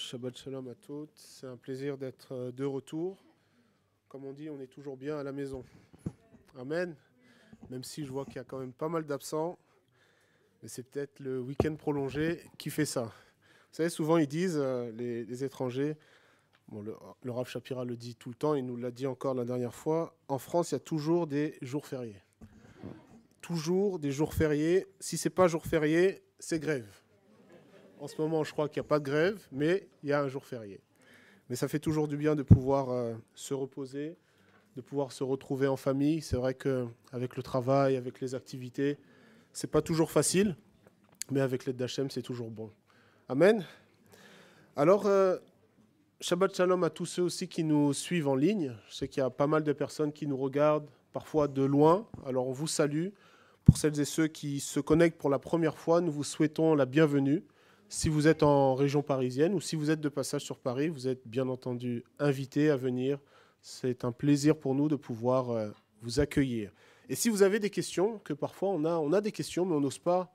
Shabbat shalom à toutes. C'est un plaisir d'être de retour. Comme on dit, on est toujours bien à la maison. Amen. Même si je vois qu'il y a quand même pas mal d'absents. Mais c'est peut-être le week-end prolongé qui fait ça. Vous savez, souvent ils disent, les étrangers, bon, le Rav Shapira le dit tout le temps, il nous l'a dit encore la dernière fois, en France, il y a toujours des jours fériés. Toujours des jours fériés. Si ce n'est pas jour férié, c'est grève. En ce moment, je crois qu'il n'y a pas de grève, mais il y a un jour férié. Mais ça fait toujours du bien de pouvoir se reposer, de pouvoir se retrouver en famille. C'est vrai qu'avec le travail, avec les activités, ce n'est pas toujours facile, mais avec l'aide d'Hachem, c'est toujours bon. Amen. Alors, Shabbat Shalom à tous ceux aussi qui nous suivent en ligne. Je sais qu'il y a pas mal de personnes qui nous regardent, parfois de loin. Alors, on vous salue. Pour celles et ceux qui se connectent pour la première fois, nous vous souhaitons la bienvenue. Si vous êtes en région parisienne ou si vous êtes de passage sur Paris, vous êtes bien entendu invités à venir. C'est un plaisir pour nous de pouvoir vous accueillir. Et si vous avez des questions, que parfois on a des questions, mais on n'ose pas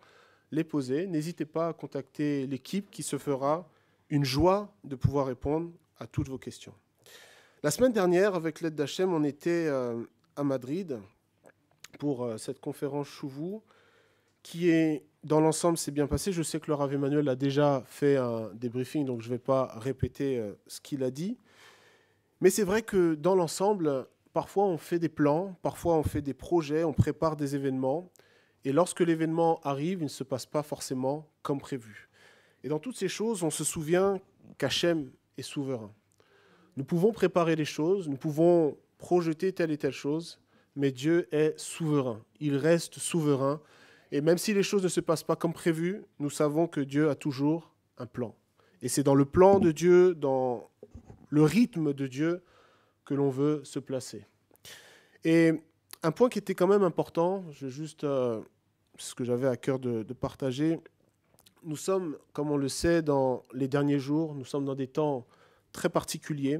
les poser, n'hésitez pas à contacter l'équipe qui se fera une joie de pouvoir répondre à toutes vos questions. La semaine dernière, avec l'aide d'Hachem, on était à Madrid pour cette conférence Chouvou qui est... Dans l'ensemble, c'est bien passé. Je sais que le Rav Emmanuel a déjà fait un débriefing, donc je ne vais pas répéter ce qu'il a dit. Mais c'est vrai que dans l'ensemble, parfois on fait des plans, parfois on fait des projets, on prépare des événements. Et lorsque l'événement arrive, il ne se passe pas forcément comme prévu. Et dans toutes ces choses, on se souvient qu'Hachem est souverain. Nous pouvons préparer les choses, nous pouvons projeter telle et telle chose, mais Dieu est souverain. Il reste souverain. Et même si les choses ne se passent pas comme prévu, nous savons que Dieu a toujours un plan. Et c'est dans le plan de Dieu, dans le rythme de Dieu, que l'on veut se placer. Et un point qui était quand même important, ce que j'avais à cœur de partager, nous sommes, comme on le sait, dans les derniers jours, nous sommes dans des temps très particuliers,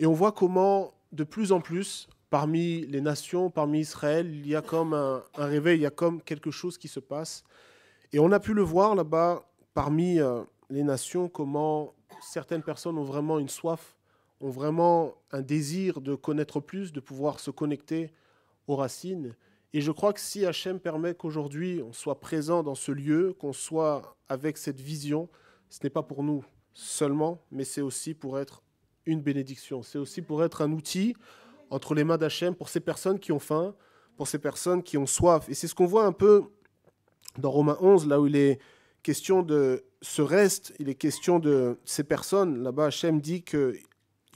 et on voit comment, de plus en plus, parmi les nations, parmi Israël, il y a comme un réveil, il y a comme quelque chose qui se passe. Et on a pu le voir là-bas, parmi les nations, comment certaines personnes ont vraiment une soif, ont vraiment un désir de connaître plus, de pouvoir se connecter aux racines. Et je crois que si Hachem permet qu'aujourd'hui on soit présent dans ce lieu, qu'on soit avec cette vision, ce n'est pas pour nous seulement, mais c'est aussi pour être une bénédiction, c'est aussi pour être un outil entre les mains d'Hachem, pour ces personnes qui ont faim, pour ces personnes qui ont soif. Et c'est ce qu'on voit un peu dans Romains 11, là où il est question de ce reste, il est question de ces personnes. Là-bas, Hachem dit qu'il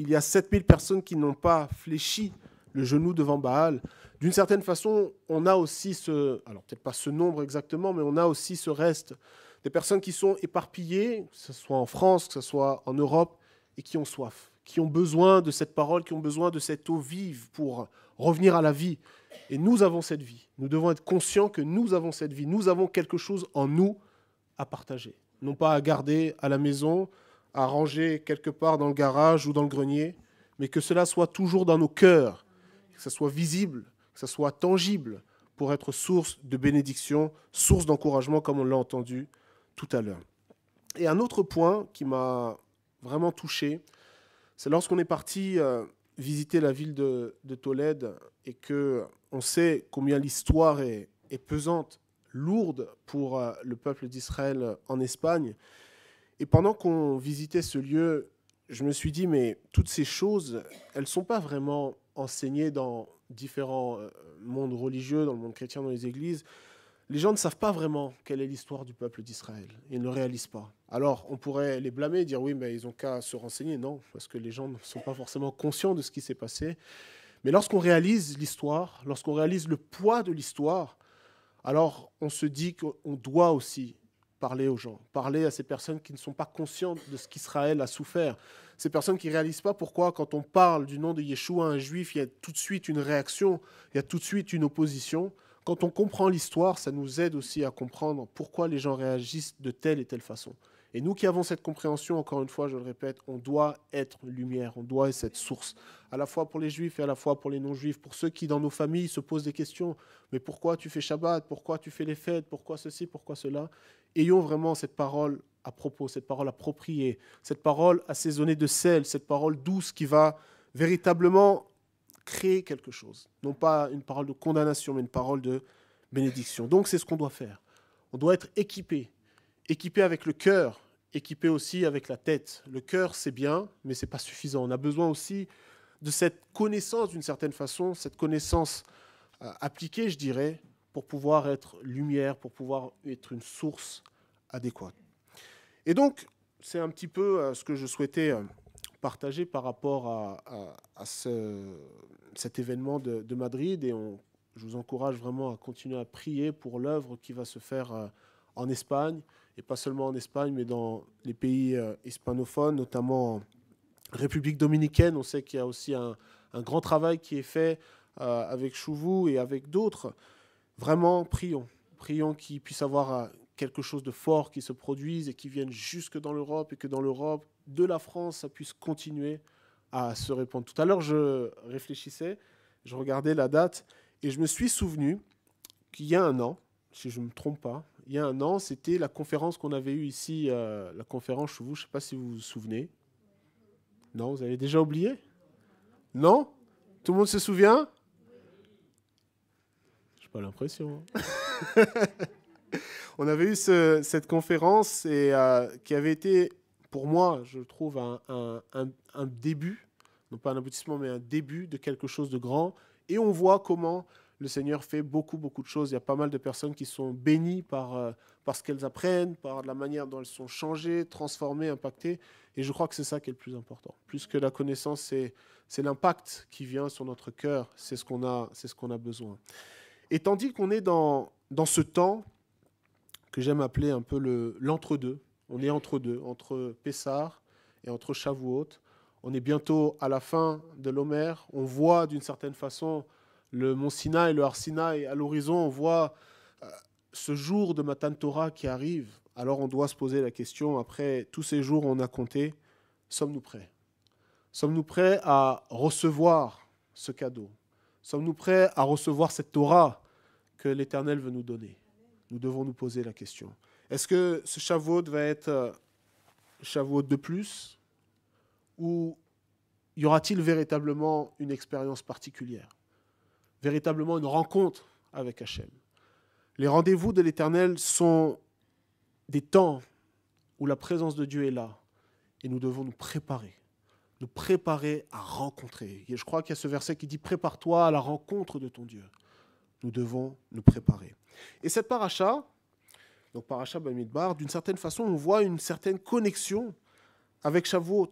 y a 7000 personnes qui n'ont pas fléchi le genou devant Baal. D'une certaine façon, on a aussi alors peut-être pas ce nombre exactement, mais on a aussi ce reste des personnes qui sont éparpillées, que ce soit en France, que ce soit en Europe, et qui ont soif, qui ont besoin de cette parole, qui ont besoin de cette eau vive pour revenir à la vie. Et nous avons cette vie. Nous devons être conscients que nous avons cette vie. Nous avons quelque chose en nous à partager. Non pas à garder à la maison, à ranger quelque part dans le garage ou dans le grenier, mais que cela soit toujours dans nos cœurs, que ça soit visible, que ça soit tangible, pour être source de bénédiction, source d'encouragement, comme on l'a entendu tout à l'heure. Et un autre point qui m'a vraiment touché, c'est lorsqu'on est parti visiter la ville de Tolède et qu'on sait combien l'histoire est pesante, lourde pour le peuple d'Israël en Espagne. Et pendant qu'on visitait ce lieu, je me suis dit, mais toutes ces choses, elles ne sont pas vraiment enseignées dans différents mondes religieux, dans le monde chrétien, dans les églises. Les gens ne savent pas vraiment quelle est l'histoire du peuple d'Israël. Ils ne le réalisent pas. Alors, on pourrait les blâmer, dire oui, mais ils n'ont qu'à se renseigner. Non, parce que les gens ne sont pas forcément conscients de ce qui s'est passé. Mais lorsqu'on réalise l'histoire, lorsqu'on réalise le poids de l'histoire, alors on se dit qu'on doit aussi parler aux gens, parler à ces personnes qui ne sont pas conscientes de ce qu'Israël a souffert. Ces personnes qui ne réalisent pas pourquoi, quand on parle du nom de Yeshua à un juif, il y a tout de suite une réaction, il y a tout de suite une opposition. Quand on comprend l'histoire, ça nous aide aussi à comprendre pourquoi les gens réagissent de telle et telle façon. Et nous qui avons cette compréhension, encore une fois, je le répète, on doit être lumière, on doit être cette source, à la fois pour les juifs et à la fois pour les non-juifs, pour ceux qui, dans nos familles, se posent des questions. Mais pourquoi tu fais Shabbat? Pourquoi tu fais les fêtes? Pourquoi ceci? Pourquoi cela? Ayons vraiment cette parole à propos, cette parole appropriée, cette parole assaisonnée de sel, cette parole douce qui va véritablement créer quelque chose. Non pas une parole de condamnation, mais une parole de bénédiction. Donc c'est ce qu'on doit faire. On doit être équipé, équipé avec le cœur, équipé aussi avec la tête. Le cœur, c'est bien, mais ce n'est pas suffisant. On a besoin aussi de cette connaissance, d'une certaine façon, cette connaissance appliquée, je dirais, pour pouvoir être lumière, pour pouvoir être une source adéquate. Et donc, c'est un petit peu ce que je souhaitais partager par rapport à cet événement de Madrid. Et je vous encourage vraiment à continuer à prier pour l'œuvre qui va se faire en Espagne, et pas seulement en Espagne, mais dans les pays hispanophones, notamment en République Dominicaine. On sait qu'il y a aussi un grand travail qui est fait avec Chouvou et avec d'autres. Vraiment, prions. Prions qu'il puisse avoir quelque chose de fort qui se produise et qui vienne jusque dans l'Europe, et que dans l'Europe, de la France, ça puisse continuer à se répandre. Tout à l'heure, je réfléchissais, je regardais la date, et je me suis souvenu qu'il y a un an, si je ne me trompe pas, il y a un an, c'était la conférence qu'on avait eue ici, la conférence Chouvou, je ne sais pas si vous vous souvenez. Non, vous avez déjà oublié? Non? Tout le monde se souvient? Je n'ai pas l'impression. Hein. On avait eu cette conférence et, qui avait été, pour moi, je trouve, un début, non pas un aboutissement, mais un début de quelque chose de grand. Et on voit comment le Seigneur fait beaucoup, beaucoup de choses. Il y a pas mal de personnes qui sont bénies par ce qu'elles apprennent, par la manière dont elles sont changées, transformées, impactées. Et je crois que c'est ça qui est le plus important. Plus que la connaissance, c'est l'impact qui vient sur notre cœur. C'est ce qu'on a, besoin. Et tandis qu'on est dans ce temps que j'aime appeler un peu l'entre-deux, on est entre deux, entre Pessah et entre Shavuot. On est bientôt à la fin de l'Homère. On voit d'une certaine façon le mont Sinaï, le Arsina, et à l'horizon, on voit ce jour de Matan Torah qui arrive. Alors on doit se poser la question, après tous ces jours on a compté, sommes-nous prêts? Sommes-nous prêts à recevoir ce cadeau? Sommes-nous prêts à recevoir cette Torah que l'Éternel veut nous donner? Nous devons nous poser la question. Est-ce que ce Shavuot va être Shavuot de plus? Ou y aura-t-il véritablement une expérience particulière? Véritablement une rencontre avec Hachem? Les rendez-vous de l'Éternel sont des temps où la présence de Dieu est là et nous devons nous préparer à rencontrer. Et je crois qu'il y a ce verset qui dit « Prépare-toi à la rencontre de ton Dieu ». Nous devons nous préparer. Et cette paracha, donc paracha Bamidbar, d'une certaine façon, on voit une certaine connexion avec Shavuot.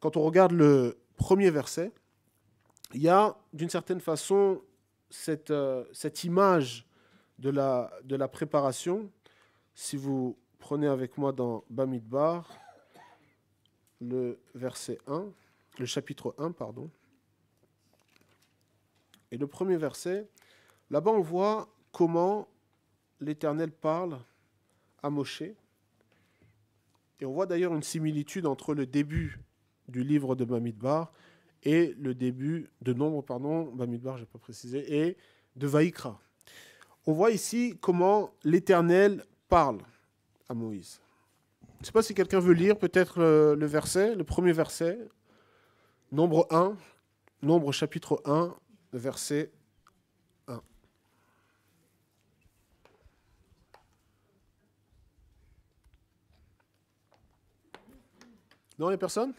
Quand on regarde le premier verset, il y a d'une certaine façon cette image de la préparation. Si vous prenez avec moi dans Bamidbar, le verset 1, le chapitre 1, pardon, et le premier verset, là-bas on voit comment l'Éternel parle à Moshé. Et on voit d'ailleurs une similitude entre le début du livre de Bamidbar et le début de Nombre, pardon, Bamidbar, je n'ai pas précisé, et de Vaïkra. On voit ici comment l'Éternel parle à Moïse. Je ne sais pas si quelqu'un veut lire peut-être le verset, le premier verset, Nombre 1, Nombre chapitre 1, verset 1. Non, les personnes?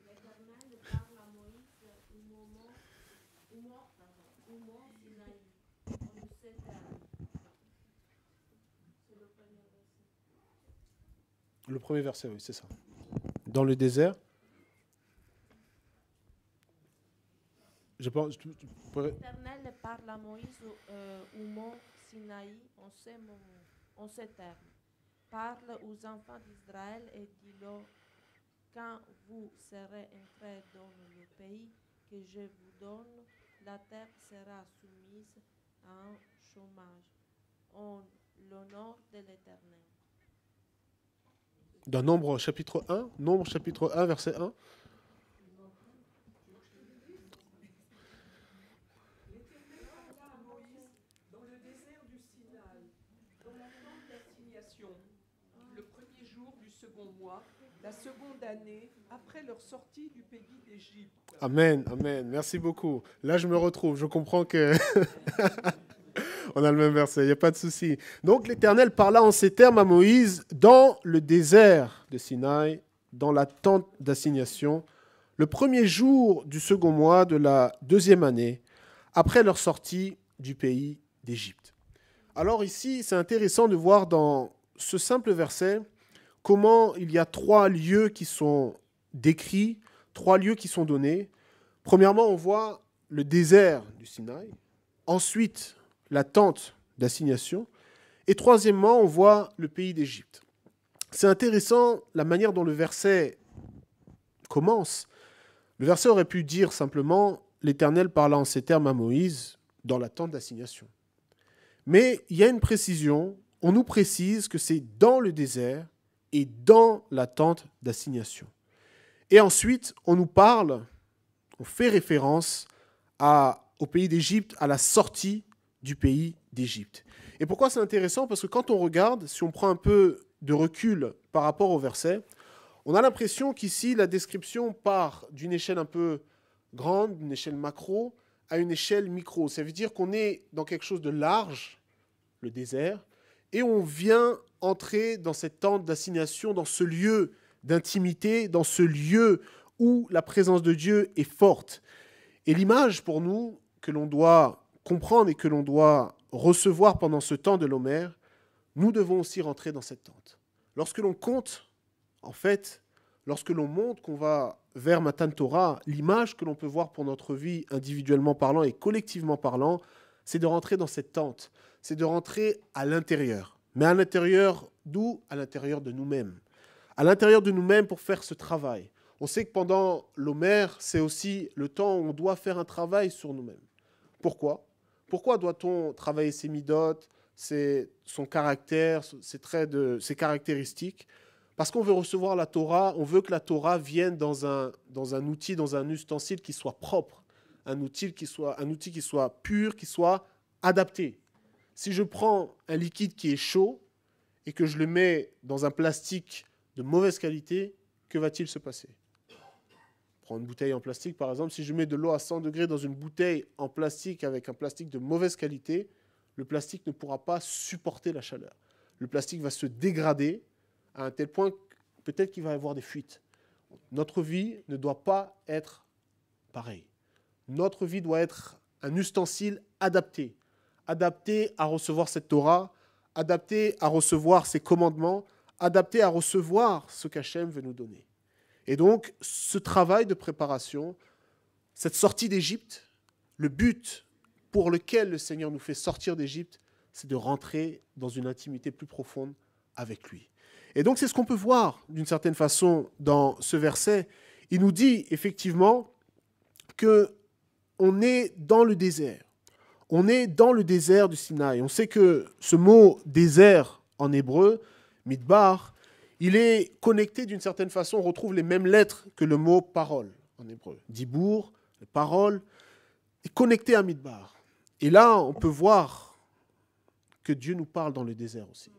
L'Éternel parle à Moïse au mont Sinaï. Le premier verset, oui, c'est ça. Dans le désert. L'Éternel parle à Moïse au mont Sinaï en ces termes. Parle aux enfants d'Israël et dis-leur, quand vous serez entrés dans le pays que je vous donne, la terre sera soumise à un chômage en l'honneur de l'Éternel. Dans Nombre chapitre 1, Nombre chapitre 1, verset 1. Le premier la seconde année après leur sortie du pays d'Égypte. Amen, amen. Merci beaucoup. Là, je me retrouve. Je comprends que... On a le même verset, il n'y a pas de souci. Donc l'Éternel parla en ces termes à Moïse dans le désert de Sinaï, dans la tente d'assignation, le premier jour du second mois de la deuxième année, après leur sortie du pays d'Égypte. Alors ici, c'est intéressant de voir dans ce simple verset comment il y a trois lieux qui sont décrits, trois lieux qui sont donnés. Premièrement, on voit le désert du Sinaï. Ensuite, la tente d'assignation. Et troisièmement, on voit le pays d'Égypte. C'est intéressant la manière dont le verset commence. Le verset aurait pu dire simplement « L'Éternel parla en ces termes à Moïse dans la tente d'assignation ». Mais il y a une précision, on nous précise que c'est dans le désert et dans la tente d'assignation. Et ensuite, on nous parle, on fait référence au pays d'Égypte, à la sortie du pays d'Égypte. Et pourquoi c'est intéressant? Parce que quand on regarde, si on prend un peu de recul par rapport au verset, on a l'impression qu'ici, la description part d'une échelle un peu grande, d'une échelle macro, à une échelle micro. Ça veut dire qu'on est dans quelque chose de large, le désert, et on vient entrer dans cette tente d'assignation, dans ce lieu d'intimité, dans ce lieu où la présence de Dieu est forte. Et l'image pour nous que l'on doit comprendre et que l'on doit recevoir pendant ce temps de l'Homère, nous devons aussi rentrer dans cette tente. Lorsque l'on compte, en fait, lorsque l'on monte, qu'on va vers Matan Torah, l'image que l'on peut voir pour notre vie, individuellement parlant et collectivement parlant, c'est de rentrer dans cette tente, c'est de rentrer à l'intérieur. Mais à l'intérieur d'où? À l'intérieur de nous-mêmes. À l'intérieur de nous-mêmes pour faire ce travail. On sait que pendant l'Homère, c'est aussi le temps où on doit faire un travail sur nous-mêmes. Pourquoi? Pourquoi doit-on travailler ses midotes, son caractère, ses caractéristiques? Parce qu'on veut recevoir la Torah, on veut que la Torah vienne dans un outil, dans un ustensile qui soit propre, un outil qui soit pur, qui soit adapté. Si je prends un liquide qui est chaud et que je le mets dans un plastique de mauvaise qualité, que va-t-il se passer? Prends une bouteille en plastique, par exemple. Si je mets de l'eau à 100 degrés dans une bouteille en plastique avec un plastique de mauvaise qualité, le plastique ne pourra pas supporter la chaleur. Le plastique va se dégrader à un tel point que peut-être qu'il va y avoir des fuites. Notre vie ne doit pas être pareille. Notre vie doit être un ustensile adapté. Adapté à recevoir cette Torah, adapté à recevoir ses commandements, adapté à recevoir ce qu'Hachem veut nous donner. Et donc, ce travail de préparation, cette sortie d'Égypte, le but pour lequel le Seigneur nous fait sortir d'Égypte, c'est de rentrer dans une intimité plus profonde avec lui. Et donc, c'est ce qu'on peut voir, d'une certaine façon, dans ce verset. Il nous dit, effectivement, qu'on est dans le désert. On est dans le désert du Sinaï. On sait que ce mot « désert » en hébreu, « midbar », il est connecté d'une certaine façon, on retrouve les mêmes lettres que le mot « parole » en hébreu. Dibour, « parole », est connecté à midbar. Et là, on peut voir que Dieu nous parle dans le désert aussi.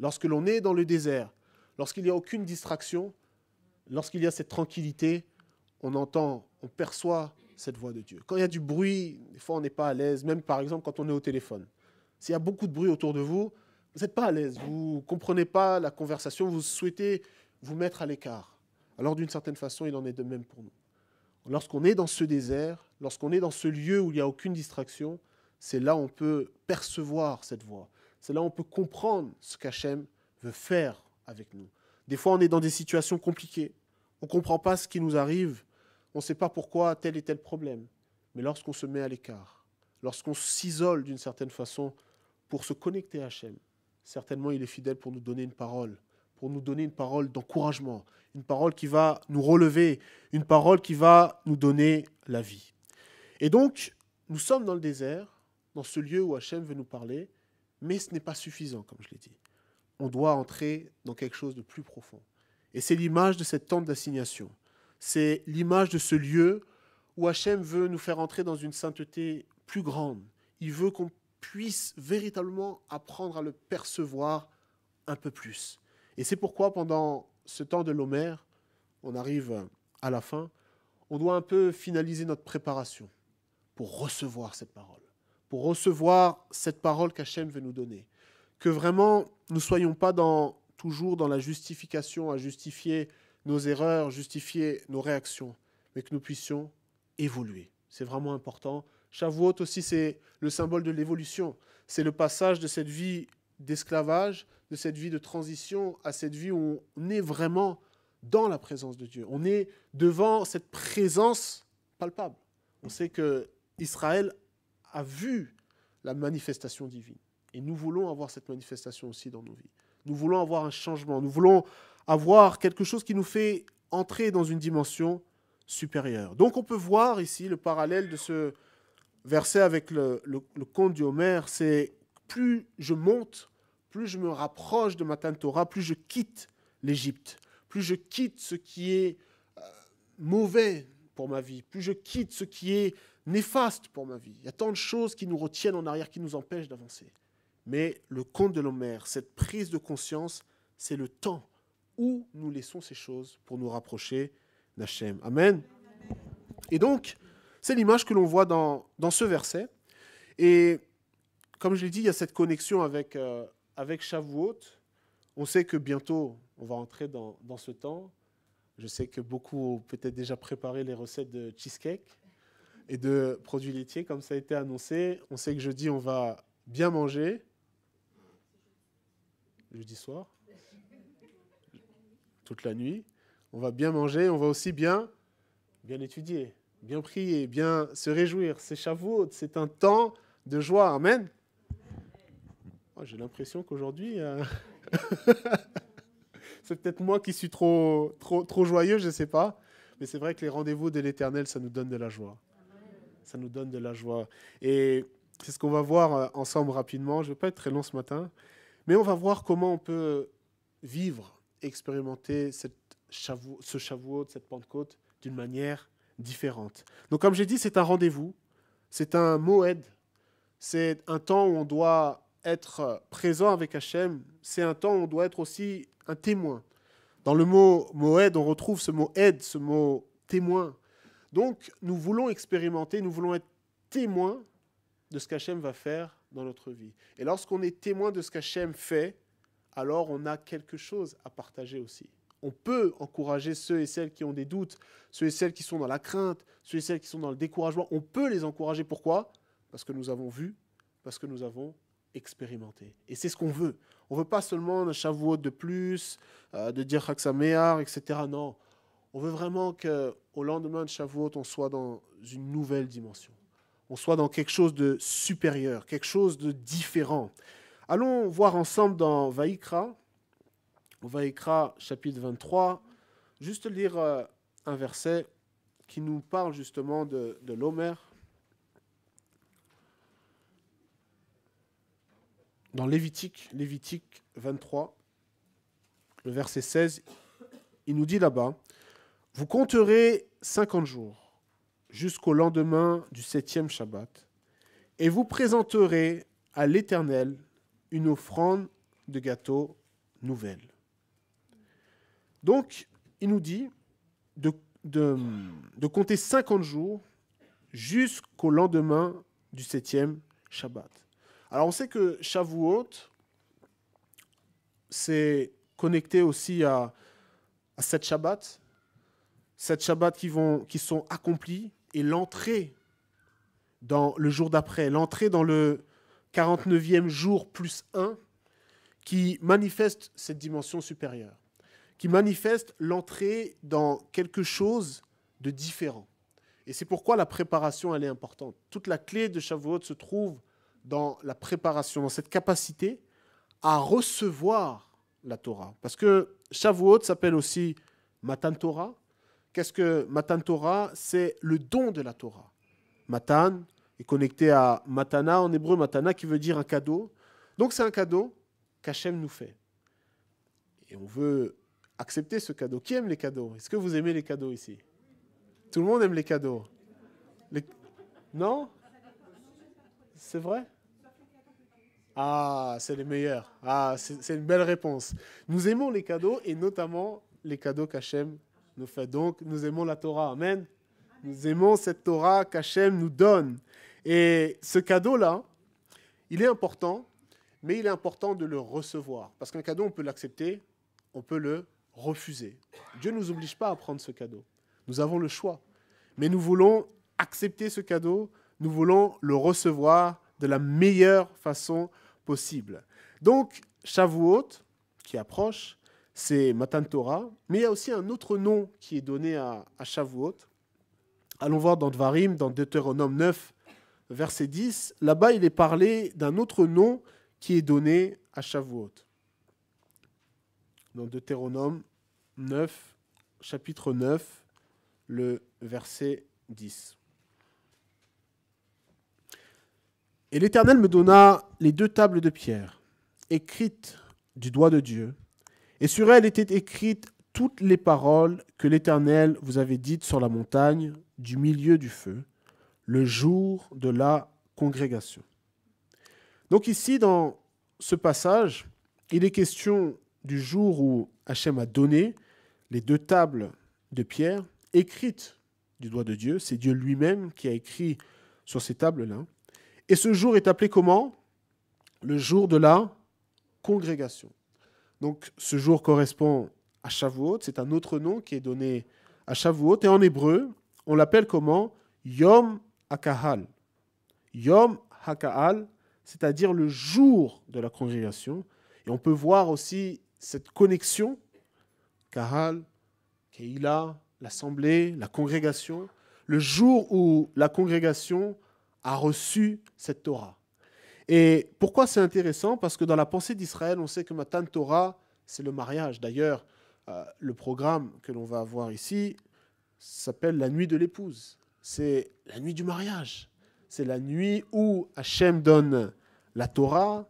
Lorsque l'on est dans le désert, lorsqu'il n'y a aucune distraction, lorsqu'il y a cette tranquillité, on entend, on perçoit cette voix de Dieu. Quand il y a du bruit, des fois on n'est pas à l'aise, même par exemple quand on est au téléphone. S'il y a beaucoup de bruit autour de vous, vous n'êtes pas à l'aise, vous ne comprenez pas la conversation, vous souhaitez vous mettre à l'écart. Alors d'une certaine façon, il en est de même pour nous. Lorsqu'on est dans ce désert, lorsqu'on est dans ce lieu où il n'y a aucune distraction, c'est là où on peut percevoir cette voix. C'est là où on peut comprendre ce qu'Hachem veut faire avec nous. Des fois, on est dans des situations compliquées. On ne comprend pas ce qui nous arrive. On ne sait pas pourquoi tel et tel problème. Mais lorsqu'on se met à l'écart, lorsqu'on s'isole d'une certaine façon pour se connecter à Hachem, certainement, il est fidèle pour nous donner une parole, d'encouragement, une parole qui va nous relever, une parole qui va nous donner la vie. Et donc, nous sommes dans le désert, dans ce lieu où Hachem veut nous parler, mais ce n'est pas suffisant, comme je l'ai dit. On doit entrer dans quelque chose de plus profond. Et c'est l'image de cette tente d'assignation. C'est l'image de ce lieu où Hachem veut nous faire entrer dans une sainteté plus grande. Il veut qu'on puisse véritablement apprendre à le percevoir un peu plus. Et c'est pourquoi pendant ce temps de l'Homère, on arrive à la fin, on doit un peu finaliser notre préparation pour recevoir cette parole. Pour recevoir cette parole qu'Hachem veut nous donner. Que vraiment, nous ne soyons pas toujours dans la justification, à justifier nos erreurs, justifier nos réactions, mais que nous puissions évoluer. C'est vraiment important. Shavuot aussi, c'est le symbole de l'évolution. C'est le passage de cette vie d'esclavage, de cette vie de transition, à cette vie où on est vraiment dans la présence de Dieu. On est devant cette présence palpable. On sait que Israël a vu la manifestation divine. Et nous voulons avoir cette manifestation aussi dans nos vies. Nous voulons avoir un changement. Nous voulons avoir quelque chose qui nous fait entrer dans une dimension supérieure. Donc on peut voir ici le parallèle de ce verset avec le conte du Homère. C'est plus je monte, plus je me rapproche de Matan Torah, plus je quitte l'Égypte, plus je quitte ce qui est mauvais pour ma vie, plus je quitte ce qui est néfaste pour ma vie. Il y a tant de choses qui nous retiennent en arrière, qui nous empêchent d'avancer. Mais le conte de l'Homère, cette prise de conscience, c'est le temps où nous laissons ces choses pour nous rapprocher d'Hachem. Amen. Et donc, c'est l'image que l'on voit dans ce verset. Et comme je l'ai dit, il y a cette connexion avec Shavuot. On sait que bientôt, on va entrer dans ce temps. Je sais que beaucoup ont peut-être déjà préparé les recettes de cheesecake et de produits laitiers, comme ça a été annoncé. On sait que jeudi, on va bien manger. Jeudi soir, toute la nuit, on va bien manger, on va aussi bien étudier, bien prier, bien se réjouir. C'est Shavuot, c'est un temps de joie. Amen. Oh, j'ai l'impression qu'aujourd'hui, c'est peut-être moi qui suis trop joyeux, je ne sais pas. Mais c'est vrai que les rendez-vous de l'Éternel, ça nous donne de la joie. Ça nous donne de la joie. Et c'est ce qu'on va voir ensemble rapidement. Je ne vais pas être très long ce matin. Mais on va voir comment on peut vivre, expérimenter ce Shavuot, cette Pentecôte, d'une manière différente. Donc, comme j'ai dit, c'est un rendez-vous, c'est un moed, c'est un temps où on doit être présent avec Hachem, c'est un temps où on doit être aussi un témoin. Dans le mot moed, on retrouve ce mot aide, ce mot témoin. Donc, nous voulons expérimenter, nous voulons être témoins de ce qu'Hachem va faire dans notre vie. Et lorsqu'on est témoin de ce qu'Hachem fait, alors on a quelque chose à partager aussi. On peut encourager ceux et celles qui ont des doutes, ceux et celles qui sont dans la crainte, ceux et celles qui sont dans le découragement. On peut les encourager. Pourquoi? Parce que nous avons vu, parce que nous avons expérimenté. Et c'est ce qu'on veut. On ne veut pas seulement un Shavuot de plus, de dire Chag Sameach, etc. Non. On veut vraiment qu'au lendemain de Shavuot, on soit dans une nouvelle dimension. On soit dans quelque chose de supérieur, quelque chose de différent. Allons voir ensemble dans Vaïkra, chapitre 23, juste lire un verset qui nous parle justement de l'Homère. Dans Lévitique 23, le verset 16, il nous dit là-bas, « Vous compterez 50 jours. Jusqu'au lendemain du 7e Shabbat, et vous présenterez à l'Éternel une offrande de gâteau nouvelle. » Donc, il nous dit de compter 50 jours jusqu'au lendemain du 7e Shabbat. Alors, on sait que Shavuot, c'est connecté aussi à 7 Shabbats, 7 Shabbats qui sont accomplis, et l'entrée dans le jour d'après, l'entrée dans le 49e jour plus 1, qui manifeste cette dimension supérieure, qui manifeste l'entrée dans quelque chose de différent. Et c'est pourquoi la préparation, elle est importante. Toute la clé de Shavuot se trouve dans la préparation, dans cette capacité à recevoir la Torah. Parce que Shavuot s'appelle aussi Matan Torah. Qu'est-ce que Matan Torah? C'est le don de la Torah. Matan est connecté à Matana, en hébreu Matana, qui veut dire un cadeau. Donc c'est un cadeau qu'Hachem nous fait. Et on veut accepter ce cadeau. Qui aime les cadeaux? Est-ce que vous aimez les cadeaux ici? Tout le monde aime les cadeaux. Non? C'est vrai? Ah, c'est les meilleurs. Ah, c'est une belle réponse. Nous aimons les cadeaux et notamment les cadeaux qu'Hachem nous fait. Donc, nous aimons la Torah. Amen. Nous aimons cette Torah qu'Hachem nous donne. Et ce cadeau-là, il est important, mais il est important de le recevoir. Parce qu'un cadeau, on peut l'accepter, on peut le refuser. Dieu ne nous oblige pas à prendre ce cadeau. Nous avons le choix. Mais nous voulons accepter ce cadeau, nous voulons le recevoir de la meilleure façon possible. Donc, Shavuot, qui approche, c'est Matan Torah, mais il y a aussi un autre nom qui est donné à Shavuot. Allons voir dans Dvarim, dans Deutéronome 9, verset 10. Là-bas, il est parlé d'un autre nom qui est donné à Shavuot. Dans Deutéronome 9, chapitre 9, le verset 10. Et l'Éternel me donna les deux tables de pierre, écrites du doigt de Dieu, et sur elles étaient écrites toutes les paroles que l'Éternel vous avait dites sur la montagne, du milieu du feu, le jour de la congrégation. Donc ici, dans ce passage, il est question du jour où Hachem a donné les deux tables de pierre, écrites du doigt de Dieu. C'est Dieu lui-même qui a écrit sur ces tables-là. Et ce jour est appelé comment? Le jour de la congrégation. Donc ce jour correspond à Shavuot, c'est un autre nom qui est donné à Shavuot. Et en hébreu, on l'appelle comment? Yom HaKahal. Yom HaKahal, c'est-à-dire le jour de la congrégation. Et on peut voir aussi cette connexion, Kahal, Keila, l'assemblée, la congrégation, le jour où la congrégation a reçu cette Torah. Et pourquoi c'est intéressant? Parce que dans la pensée d'Israël, on sait que Matan Torah, c'est le mariage. D'ailleurs, le programme que l'on va avoir ici s'appelle la nuit de l'épouse. C'est la nuit du mariage. C'est la nuit où Hachem donne la Torah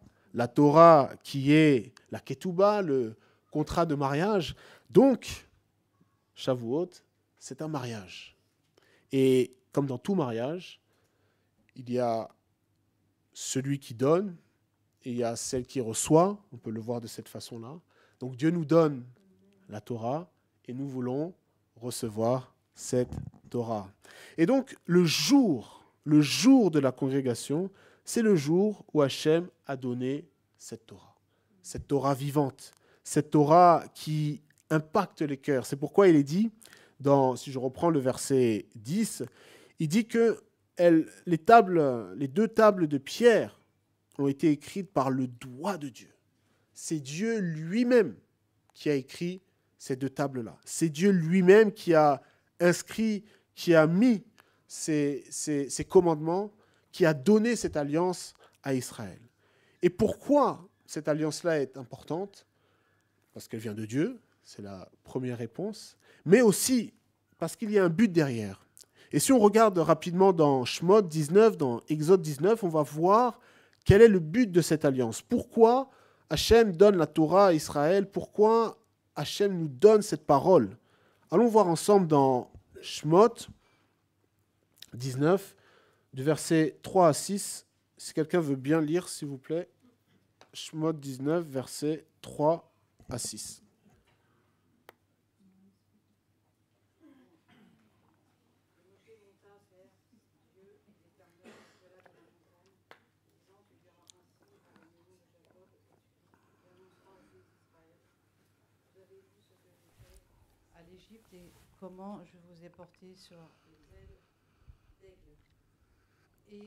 qui est la Ketouba, le contrat de mariage. Donc, Shavuot, c'est un mariage. Et comme dans tout mariage, il y a celui qui donne et il y a celle qui reçoit. On peut le voir de cette façon-là. Donc Dieu nous donne la Torah et nous voulons recevoir cette Torah. Et donc le jour de la congrégation, c'est le jour où Hachem a donné cette Torah vivante, cette Torah qui impacte les cœurs. C'est pourquoi il est dit, si je reprends le verset 10, il dit que les deux tables de pierre ont été écrites par le doigt de Dieu. C'est Dieu lui-même qui a écrit ces deux tables-là. C'est Dieu lui-même qui a inscrit, qui a mis ces commandements, qui a donné cette alliance à Israël. Et pourquoi cette alliance-là est importante? Parce qu'elle vient de Dieu, c'est la première réponse, mais aussi parce qu'il y a un but derrière. Et si on regarde rapidement dans Shemot 19, dans Exode 19, on va voir quel est le but de cette alliance. Pourquoi Hachem donne la Torah à Israël? Pourquoi Hachem nous donne cette parole? Allons voir ensemble dans Shemot 19, du verset 3 à 6. Si quelqu'un veut bien lire, s'il vous plaît. Shemot 19, versets 3 à 6. Et comment je vous ai porté sur les ailes d'aigle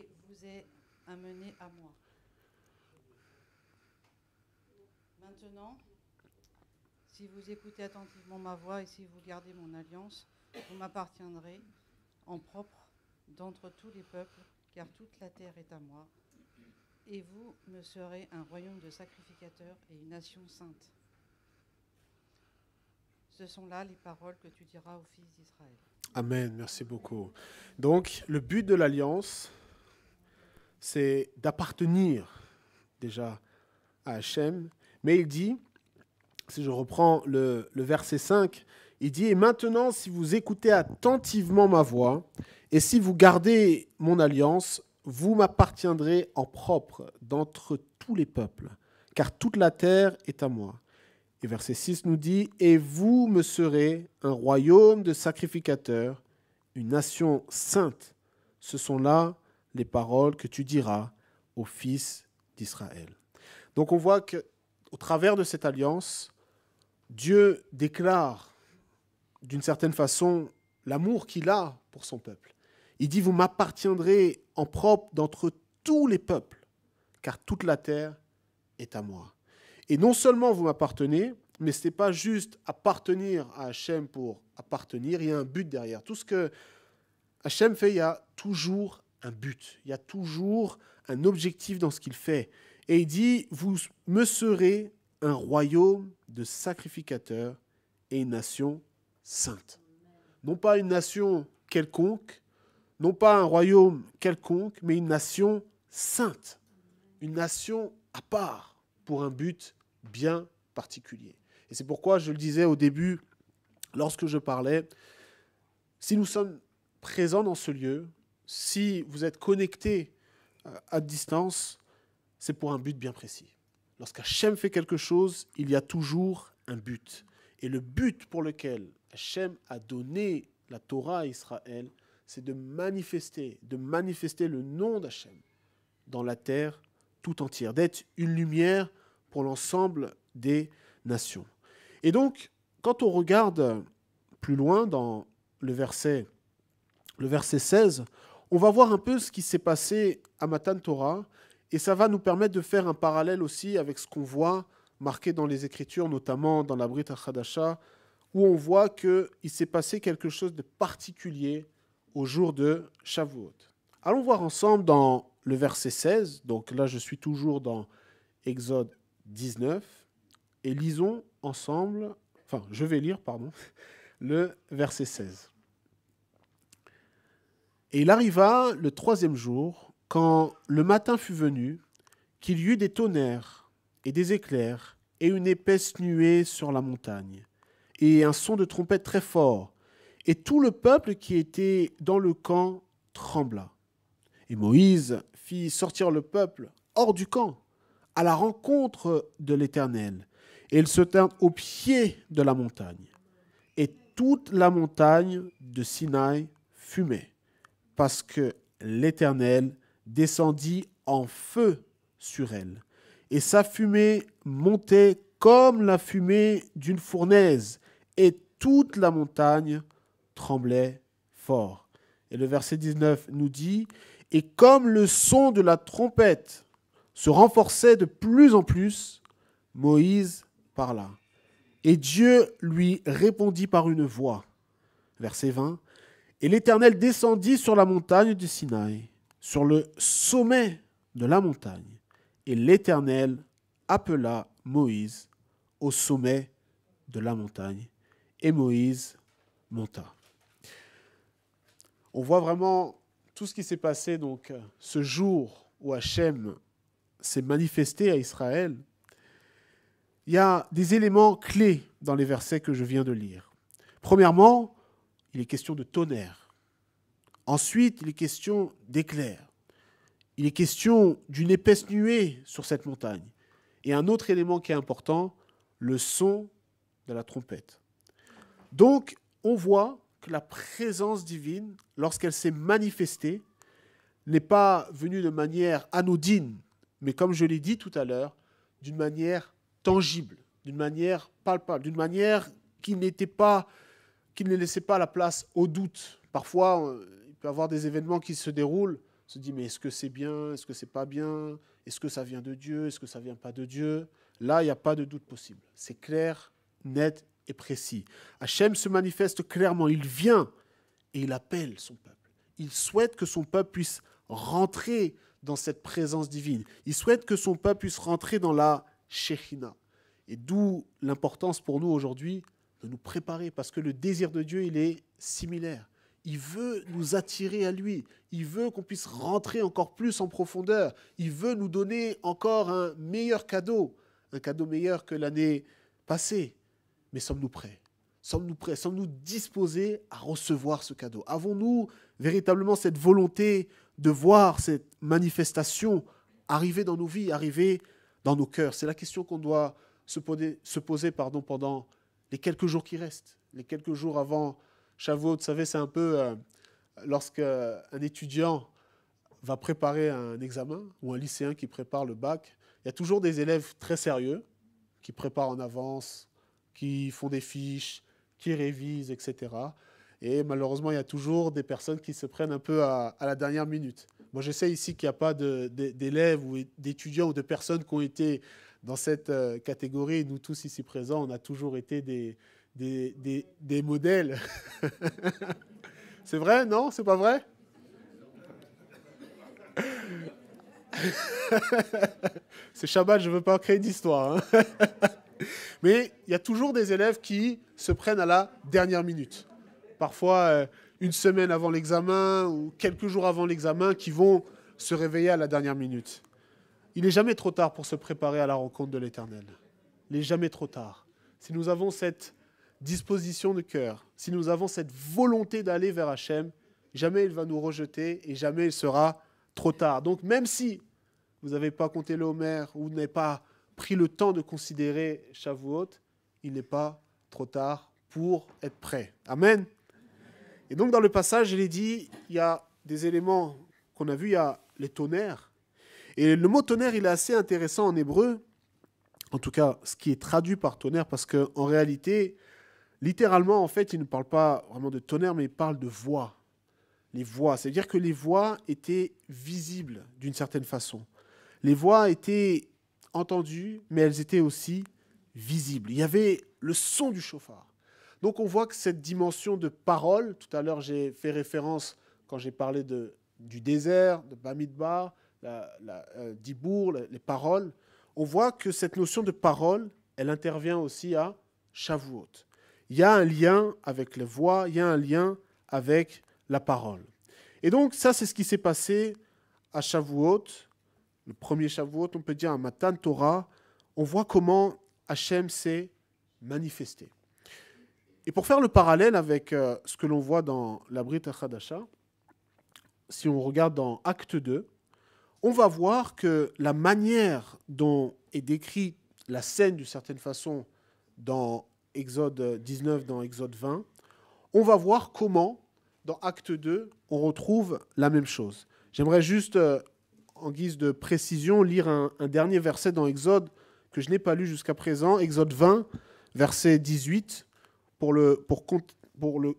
et vous ai amené à moi. Maintenant, si vous écoutez attentivement ma voix et si vous gardez mon alliance, vous m'appartiendrez en propre d'entre tous les peuples, car toute la terre est à moi, et vous me serez un royaume de sacrificateurs et une nation sainte. Ce sont là les paroles que tu diras aux fils d'Israël. Amen, merci beaucoup. Donc, le but de l'alliance, c'est d'appartenir déjà à Hachem. Mais il dit, si je reprends le verset 5, il dit « Et maintenant, si vous écoutez attentivement ma voix, et si vous gardez mon alliance, vous m'appartiendrez en propre d'entre tous les peuples, car toute la terre est à moi. Et verset 6 nous dit « Et vous me serez un royaume de sacrificateurs, une nation sainte. Ce sont là les paroles que tu diras aux fils d'Israël. » Donc on voit qu'au travers de cette alliance, Dieu déclare d'une certaine façon l'amour qu'il a pour son peuple. Il dit « Vous m'appartiendrez en propre d'entre tous les peuples, car toute la terre est à moi. » Et non seulement vous m'appartenez, mais ce n'est pas juste appartenir à Hachem pour appartenir, il y a un but derrière. Tout ce que Hachem fait, il y a toujours un but, il y a toujours un objectif dans ce qu'il fait. Et il dit, vous me serez un royaume de sacrificateurs et une nation sainte. Non pas une nation quelconque, non pas un royaume quelconque, mais une nation sainte, une nation à part, pour un but bien particulier. Et c'est pourquoi je le disais au début, lorsque je parlais, si nous sommes présents dans ce lieu, si vous êtes connectés à distance, c'est pour un but bien précis. Lorsqu'Hachem fait quelque chose, il y a toujours un but. Et le but pour lequel Hachem a donné la Torah à Israël, c'est de manifester le nom d'Hachem dans la terre tout entière, d'être une lumière pour l'ensemble des nations. Et donc, quand on regarde plus loin dans le verset 16, on va voir un peu ce qui s'est passé à Matan Torah, et ça va nous permettre de faire un parallèle aussi avec ce qu'on voit marqué dans les Écritures, notamment dans la Brit HaChadasha, où on voit qu'il s'est passé quelque chose de particulier au jour de Shavuot. Allons voir ensemble dans le verset 16, donc là je suis toujours dans Exode 19, et lisons ensemble, enfin je vais lire, pardon, le verset 16. « Et il arriva le troisième jour, quand le matin fut venu, qu'il y eut des tonnerres et des éclairs et une épaisse nuée sur la montagne, et un son de trompette très fort, et tout le peuple qui était dans le camp trembla. Et Moïse fit sortir le peuple hors du camp, à la rencontre de l'Éternel. Et il se tint au pied de la montagne. Et toute la montagne de Sinaï fumait, parce que l'Éternel descendit en feu sur elle. Et sa fumée montait comme la fumée d'une fournaise, et toute la montagne tremblait fort. » Et le verset 19 nous dit... Et comme le son de la trompette se renforçait de plus en plus, Moïse parla. Et Dieu lui répondit par une voix. Verset 20. Et l'Éternel descendit sur la montagne du Sinaï, sur le sommet de la montagne. Et l'Éternel appela Moïse au sommet de la montagne. Et Moïse monta. On voit vraiment... tout ce qui s'est passé donc ce jour où Hachem s'est manifesté à Israël, il y a des éléments clés dans les versets que je viens de lire. Premièrement, il est question de tonnerre. Ensuite, il est question d'éclairs. Il est question d'une épaisse nuée sur cette montagne. Et un autre élément qui est important, le son de la trompette. Donc, on voit... que la présence divine, lorsqu'elle s'est manifestée, n'est pas venue de manière anodine, mais comme je l'ai dit tout à l'heure, d'une manière tangible, d'une manière palpable, d'une manière qui ne laissait pas la place au doute. Parfois, il peut y avoir des événements qui se déroulent, on se dit, mais est-ce que c'est bien, est-ce que c'est pas bien, est-ce que ça vient de Dieu, est-ce que ça vient pas de Dieu? Là, il n'y a pas de doute possible. C'est clair, net et précis. Hachem se manifeste clairement, il vient et il appelle son peuple. Il souhaite que son peuple puisse rentrer dans cette présence divine. Il souhaite que son peuple puisse rentrer dans la Shekhina. Et d'où l'importance pour nous aujourd'hui de nous préparer, parce que le désir de Dieu, il est similaire. Il veut nous attirer à lui. Il veut qu'on puisse rentrer encore plus en profondeur. Il veut nous donner encore un cadeau meilleur que l'année passée. Mais sommes-nous prêts? Sommes-nous prêts? Sommes-nous disposés à recevoir ce cadeau? Avons-nous véritablement cette volonté de voir cette manifestation arriver dans nos vies, arriver dans nos cœurs? C'est la question qu'on doit se poser, pendant les quelques jours qui restent, les quelques jours avant Shavuot. Vous savez, c'est un peu lorsqu'un étudiant va préparer un examen ou un lycéen qui prépare le bac. Il y a toujours des élèves très sérieux qui préparent en avance, qui font des fiches, qui révisent, etc. Et malheureusement, il y a toujours des personnes qui se prennent un peu à la dernière minute. Moi, j'essaie ici qu'il n'y a pas d'élèves ou d'étudiants ou de personnes qui ont été dans cette catégorie. Nous tous ici présents, on a toujours été des modèles. C'est vrai? Non? C'est pas vrai? C'est Shabbat, je ne veux pas créer d'histoire. Hein. Mais il y a toujours des élèves qui se prennent à la dernière minute. Parfois une semaine avant l'examen ou quelques jours avant l'examen, qui vont se réveiller à la dernière minute. Il n'est jamais trop tard pour se préparer à la rencontre de l'Éternel. Il n'est jamais trop tard. Si nous avons cette disposition de cœur, si nous avons cette volonté d'aller vers Hachem, jamais il va nous rejeter et jamais il sera trop tard. Donc même si vous n'avez pas compté le Homère ou n'avez pas pris le temps de considérer Shavuot, il n'est pas trop tard pour être prêt. Amen. Et donc dans le passage, il est dit, il y a des éléments qu'on a vus, il y a les tonnerres. Et le mot tonnerre, il est assez intéressant en hébreu, en tout cas ce qui est traduit par tonnerre, parce qu'en réalité, littéralement, en fait, il ne parle pas vraiment de tonnerre, mais il parle de voix. Les voix, c'est-à-dire que les voix étaient visibles d'une certaine façon. Les voix étaient entendues, mais elles étaient aussi visibles. Il y avait le son du chauffard. Donc on voit que cette dimension de parole, tout à l'heure j'ai fait référence, quand j'ai parlé du désert, de Bamidbar, Dibour, les paroles, on voit que cette notion de parole, elle intervient aussi à Shavuot. Il y a un lien avec les voix, il y a un lien avec la parole. Et donc ça, c'est ce qui s'est passé à Shavuot, le premier Shavuot, on peut dire à Matan Torah. On voit comment Hachem s'est manifesté. Et pour faire le parallèle avec ce que l'on voit dans la Brit HaChadasha, si on regarde dans Acte 2, on va voir que la manière dont est décrite la scène, d'une certaine façon, dans Exode 19, dans Exode 20, on va voir comment, dans Acte 2, on retrouve la même chose. J'aimerais juste, en guise de précision, lire un dernier verset dans Exode que je n'ai pas lu jusqu'à présent, Exode 20, verset 18, pour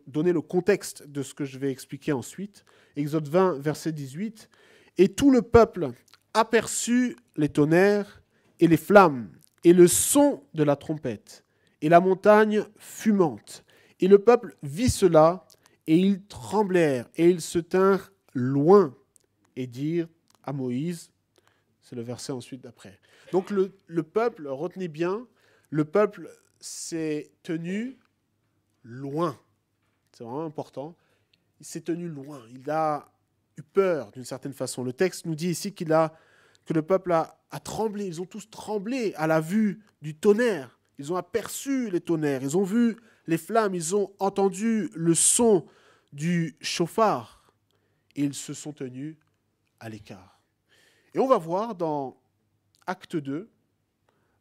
donner le contexte de ce que je vais expliquer ensuite. Exode 20, verset 18. « Et tout le peuple aperçut les tonnerres et les flammes, et le son de la trompette, et la montagne fumante. Et le peuple vit cela, et ils tremblèrent, et ils se tinrent loin, et dirent à Moïse. » C'est le verset ensuite d'après. Donc le peuple, retenez bien, le peuple s'est tenu loin, c'est vraiment important, il s'est tenu loin, il a eu peur d'une certaine façon. Le texte nous dit ici que le peuple a tremblé, ils ont tous tremblé à la vue du tonnerre, ils ont aperçu les tonnerres, ils ont vu les flammes, ils ont entendu le son du chauffard, et ils se sont tenus à l'écart. Et on va voir dans Acte 2,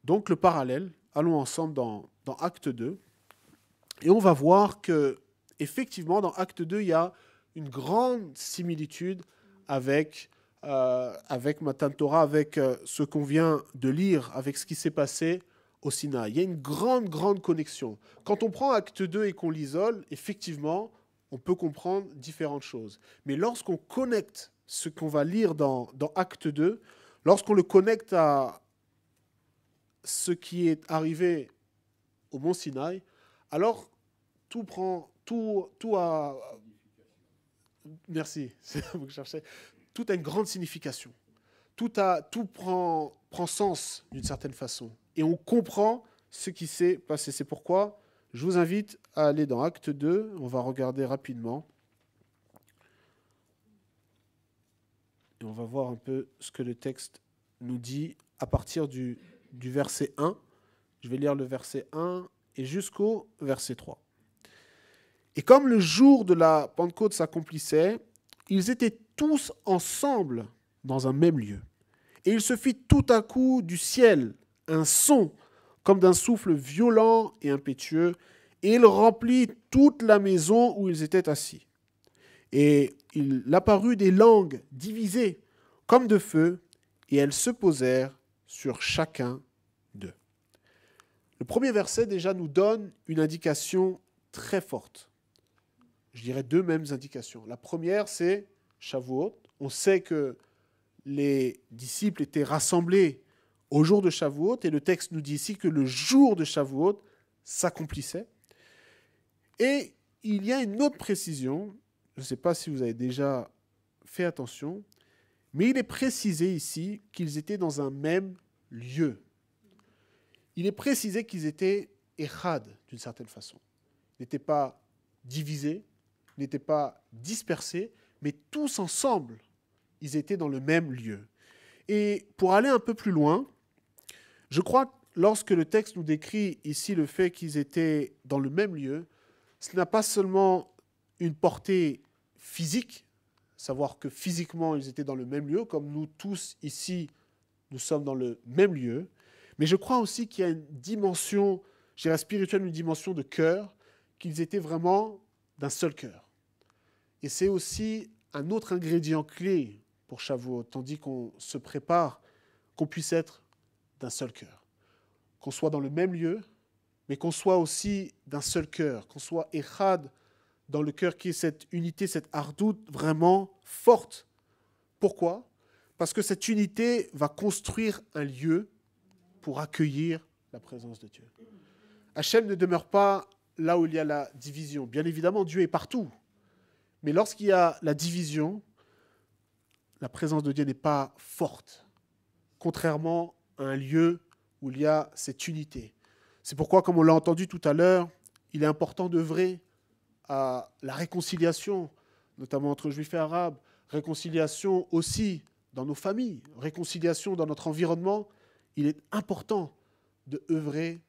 donc le parallèle, allons ensemble dans Acte 2, et on va voir que, effectivement, dans Acte 2, il y a une grande similitude avec Matan Torah, avec ce qu'on vient de lire, avec ce qui s'est passé au Sinaï. Il y a une grande connexion. Quand on prend Acte 2 et qu'on l'isole, effectivement, on peut comprendre différentes choses. Mais lorsqu'on connecte ce qu'on va lire dans Acte 2, lorsqu'on le connecte à ce qui est arrivé au mont Sinaï, alors Merci, c'est ce que je cherchais. Tout a une grande signification. Tout prend sens d'une certaine façon. Et on comprend ce qui s'est passé. C'est pourquoi je vous invite à aller dans Acte 2. On va regarder rapidement. Et on va voir un peu ce que le texte nous dit à partir du verset 1. Je vais lire le verset 1. Et jusqu'au verset 3. « Et comme le jour de la Pentecôte s'accomplissait, ils étaient tous ensemble dans un même lieu. Et il se fit tout à coup du ciel un son comme d'un souffle violent et impétueux, et il remplit toute la maison où ils étaient assis. Et il apparut des langues divisées comme de feu, et elles se posèrent sur chacun d'eux. Le premier verset déjà nous donne une indication très forte. Je dirais deux mêmes indications. La première, c'est Shavuot. On sait que les disciples étaient rassemblés au jour de Shavuot, et le texte nous dit ici que le jour de Shavuot s'accomplissait. Et il y a une autre précision, je ne sais pas si vous avez déjà fait attention, mais il est précisé ici qu'ils étaient dans un même lieu. Il est précisé qu'ils étaient Echad, d'une certaine façon. Ils n'étaient pas divisés, ils n'étaient pas dispersés, mais tous ensemble, ils étaient dans le même lieu. Et pour aller un peu plus loin, je crois que lorsque le texte nous décrit ici le fait qu'ils étaient dans le même lieu, ce n'a pas seulement une portée physique, savoir que physiquement ils étaient dans le même lieu, comme nous tous ici, nous sommes dans le même lieu, mais je crois aussi qu'il y a une dimension, je dirais spirituelle, une dimension de cœur, qu'ils étaient vraiment d'un seul cœur. Et c'est aussi un autre ingrédient clé pour Shavuot, tandis qu'on se prépare, qu'on puisse être d'un seul cœur, qu'on soit dans le même lieu, mais qu'on soit aussi d'un seul cœur, qu'on soit Echad dans le cœur, qui est cette unité, cette ardoute vraiment forte. Pourquoi? Parce que cette unité va construire un lieu pour accueillir la présence de Dieu. Hachem ne demeure pas là où il y a la division. Bien évidemment, Dieu est partout. Mais lorsqu'il y a la division, la présence de Dieu n'est pas forte, contrairement à un lieu où il y a cette unité. C'est pourquoi, comme on l'a entendu tout à l'heure, il est important d'œuvrer à la réconciliation, notamment entre juifs et arabes, réconciliation aussi dans nos familles, réconciliation dans notre environnement. Il est important d'œuvrer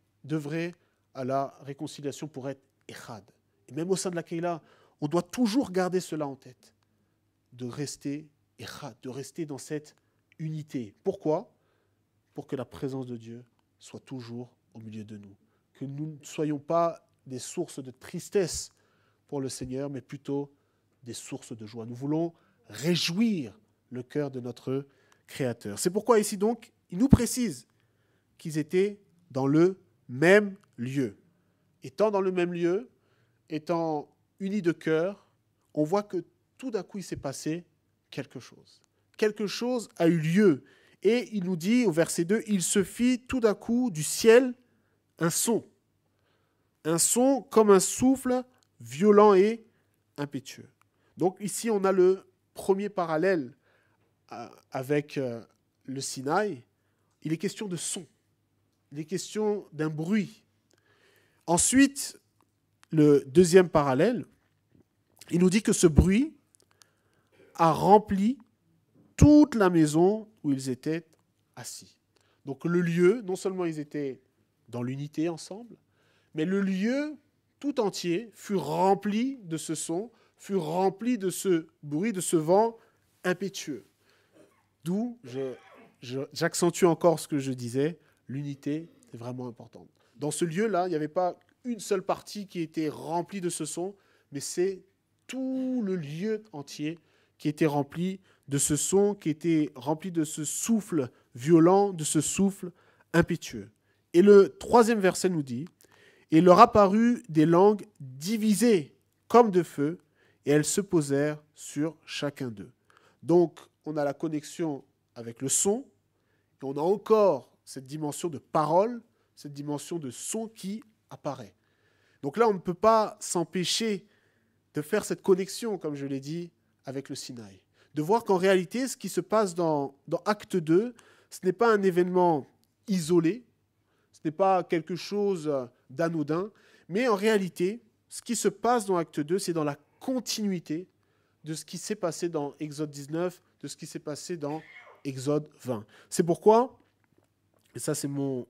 à la réconciliation pour être Echad. Et même au sein de la Keïla, on doit toujours garder cela en tête, de rester Echad, de rester dans cette unité. Pourquoi? Pour que la présence de Dieu soit toujours au milieu de nous, que nous ne soyons pas des sources de tristesse pour le Seigneur, mais plutôt des sources de joie. Nous voulons réjouir le cœur de notre Créateur. C'est pourquoi ici donc, il nous précise qu'ils étaient dans le même lieu. Étant dans le même lieu, étant unis de cœur, on voit que tout d'un coup il s'est passé quelque chose. Quelque chose a eu lieu. Et il nous dit au verset 2, « Il se fit tout d'un coup du ciel un son comme un souffle violent et impétueux. » Donc ici, on a le premier parallèle avec le Sinaï. Il est question de son, il est question d'un bruit. Ensuite, le deuxième parallèle, il nous dit que ce bruit a rempli toute la maison où ils étaient assis. Donc le lieu, non seulement ils étaient dans l'unité ensemble, mais le lieu tout entier fut rempli de ce son, fut rempli de ce bruit, de ce vent impétueux. D'où, j'accentue encore ce que je disais, l'unité est vraiment importante. Dans ce lieu-là, il n'y avait pas une seule partie qui était remplie de ce son, mais c'est tout le lieu entier qui était rempli de ce son, qui était rempli de ce souffle violent, de ce souffle impétueux. Et le troisième verset nous dit, « Et leur apparut des langues divisées comme de feu, et elles se posèrent sur chacun d'eux. » Donc, on a la connexion avec le son, et on a encore cette dimension de parole, cette dimension de son qui apparaît. Donc là, on ne peut pas s'empêcher de faire cette connexion, comme je l'ai dit, avec le Sinaï. De voir qu'en réalité, ce qui se passe dans Acte 2, ce n'est pas un événement isolé, ce n'est pas quelque chose d'anodin, mais en réalité, ce qui se passe dans Acte 2, c'est dans la continuité de ce qui s'est passé dans Exode 19, de ce qui s'est passé dans Exode 20. C'est pourquoi, et ça c'est mon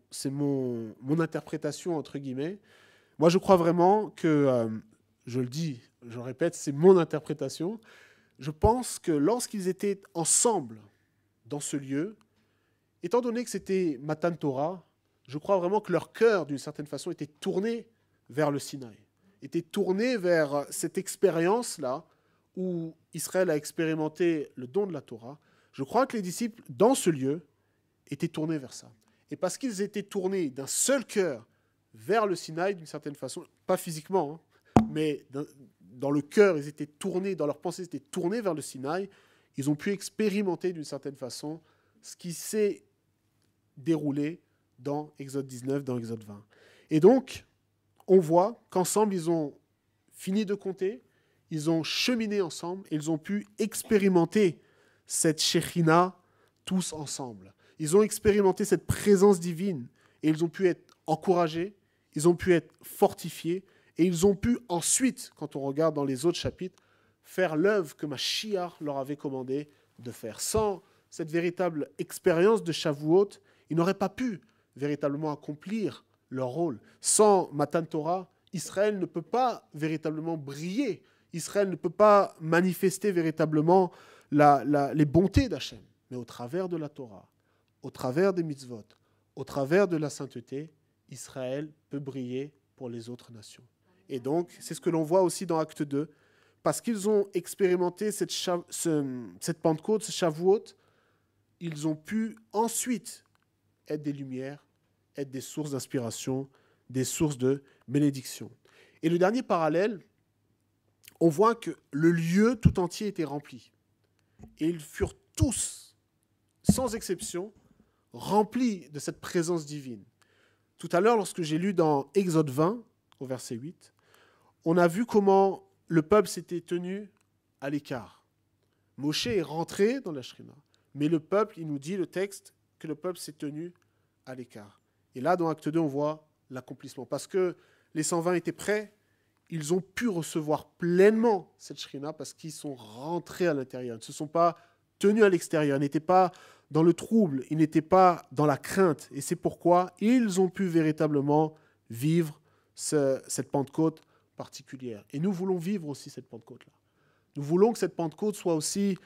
interprétation entre guillemets, moi je crois vraiment que, je le dis, je le répète, c'est mon interprétation. Je pense que lorsqu'ils étaient ensemble dans ce lieu, étant donné que c'était Matan Torah, je crois vraiment que leur cœur, d'une certaine façon, était tourné vers le Sinaï, était tourné vers cette expérience-là où Israël a expérimenté le don de la Torah. Je crois que les disciples, dans ce lieu, étaient tournés vers ça. Et parce qu'ils étaient tournés d'un seul cœur vers le Sinaï, d'une certaine façon, pas physiquement, hein, mais dans le cœur, ils étaient tournés, dans leurs pensées, ils étaient tournés vers le Sinaï, ils ont pu expérimenter, d'une certaine façon, ce qui s'est déroulé dans Exode 19, dans Exode 20. Et donc, on voit qu'ensemble, ils ont fini de compter, ils ont cheminé ensemble, et ils ont pu expérimenter cette Shekhina tous ensemble. Ils ont expérimenté cette présence divine, et ils ont pu être encouragés, ils ont pu être fortifiés, et ils ont pu ensuite, quand on regarde dans les autres chapitres, faire l'œuvre que Mashiach leur avait commandé de faire. Sans cette véritable expérience de Shavuot, ils n'auraient pas pu véritablement accomplir leur rôle. Sans Matan Torah, Israël ne peut pas véritablement briller. Israël ne peut pas manifester véritablement les bontés d'Hachem. Mais au travers de la Torah, au travers des mitzvot, au travers de la sainteté, Israël peut briller pour les autres nations. Et donc, c'est ce que l'on voit aussi dans Acte 2. Parce qu'ils ont expérimenté cette Pentecôte, ce Shavuot, ils ont pu ensuite être des lumières, être des sources d'inspiration, des sources de bénédiction. Et le dernier parallèle, on voit que le lieu tout entier était rempli. Et ils furent tous, sans exception, remplis de cette présence divine. Tout à l'heure, lorsque j'ai lu dans Exode 20, au verset 8, on a vu comment le peuple s'était tenu à l'écart. Moshé est rentré dans la Shekhina, mais le peuple, il nous dit le texte, que le peuple s'est tenu à l'écart. Et là, dans Acte 2, on voit l'accomplissement. Parce que les 120 étaient prêts, ils ont pu recevoir pleinement cette Shekhina parce qu'ils sont rentrés à l'intérieur. Ils ne se sont pas tenus à l'extérieur, ils n'étaient pas dans le trouble, ils n'étaient pas dans la crainte. Et c'est pourquoi ils ont pu véritablement vivre cette Pentecôte particulière. Et nous voulons vivre aussi cette Pentecôte-là. Nous voulons que cette Pentecôte soit aussi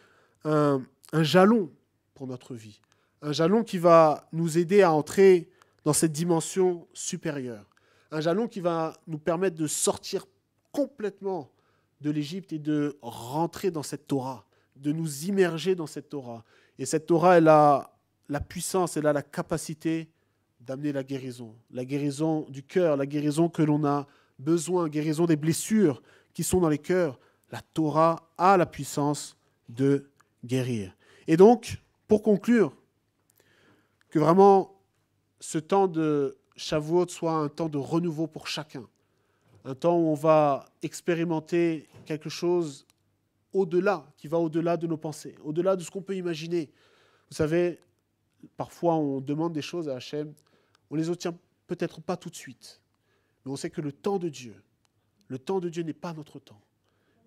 un jalon pour notre vie. Un jalon qui va nous aider à entrer dans cette dimension supérieure. Un jalon qui va nous permettre de sortir complètement de l'Égypte et de rentrer dans cette Torah, de nous immerger dans cette Torah. Et cette Torah, elle a la puissance, elle a la capacité d'amener la guérison du cœur, la guérison que l'on a besoin, guérison des blessures qui sont dans les cœurs. La Torah a la puissance de guérir. Et donc, pour conclure, que vraiment ce temps de Shavuot soit un temps de renouveau pour chacun, un temps où on va expérimenter quelque chose au-delà, qui va au-delà de nos pensées, au-delà de ce qu'on peut imaginer. Vous savez, parfois on demande des choses à Hachem, on les obtient peut-être pas tout de suite. Mais on sait que le temps de Dieu n'est pas notre temps.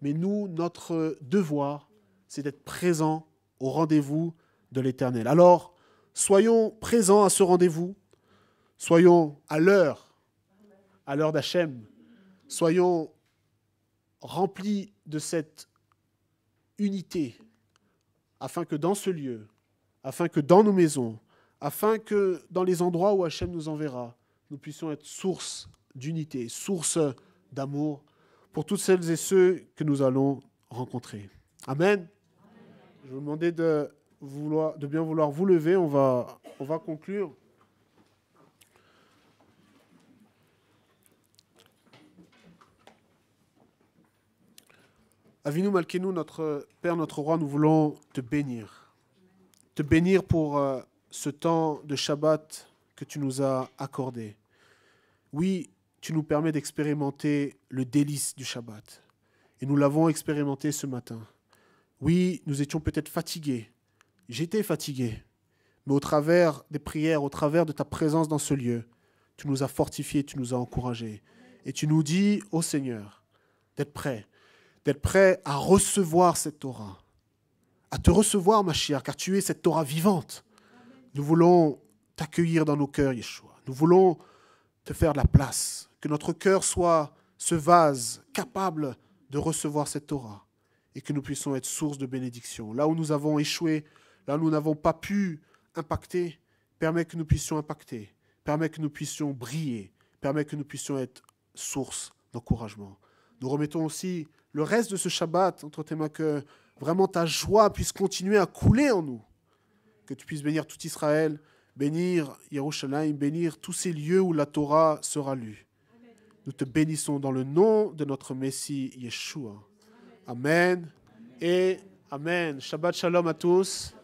Mais nous, notre devoir, c'est d'être présents au rendez-vous de l'Éternel. Alors, soyons présents à ce rendez-vous. Soyons à l'heure d'Hachem. Soyons remplis de cette unité, afin que dans ce lieu, afin que dans nos maisons, afin que dans les endroits où Hachem nous enverra, nous puissions être source d'unité, source d'amour pour toutes celles et ceux que nous allons rencontrer. Amen. Je vous demandais de bien vouloir vous lever. On va conclure. Avinu Malkenu, notre Père, notre Roi, nous voulons te bénir. Te bénir pour ce temps de Shabbat que tu nous as accordé. Oui, tu nous permets d'expérimenter le délice du Shabbat. Et nous l'avons expérimenté ce matin. Oui, nous étions peut-être fatigués. J'étais fatigué. Mais au travers des prières, au travers de ta présence dans ce lieu, tu nous as fortifiés, tu nous as encouragés. Et tu nous dis, ô Seigneur, d'être prêt à recevoir cette Torah, à te recevoir, ma chère, car tu es cette Torah vivante. Nous voulons t'accueillir dans nos cœurs, Yeshua. Nous voulons te faire de la place. Que notre cœur soit ce vase capable de recevoir cette Torah et que nous puissions être source de bénédiction. Là où nous avons échoué, là où nous n'avons pas pu impacter, permets que nous puissions impacter. Permets que nous puissions briller. Permets que nous puissions être source d'encouragement. Nous remettons aussi le reste de ce Shabbat entre tes mains, que vraiment ta joie puisse continuer à couler en nous. Que tu puisses bénir tout Israël, bénir Yerushalayim, bénir tous ces lieux où la Torah sera lue. Nous te bénissons dans le nom de notre Messie Yeshua. Amen. Et amen. Shabbat shalom à tous.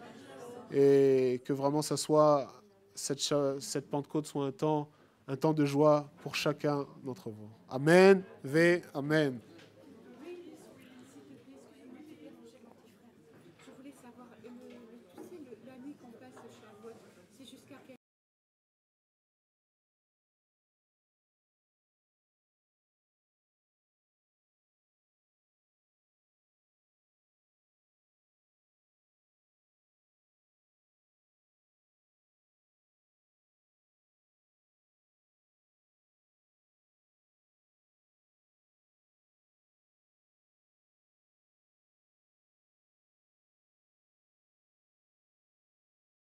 Et que vraiment ça soit, cette Pentecôte soit un temps de joie pour chacun d'entre vous. Amen. Amen.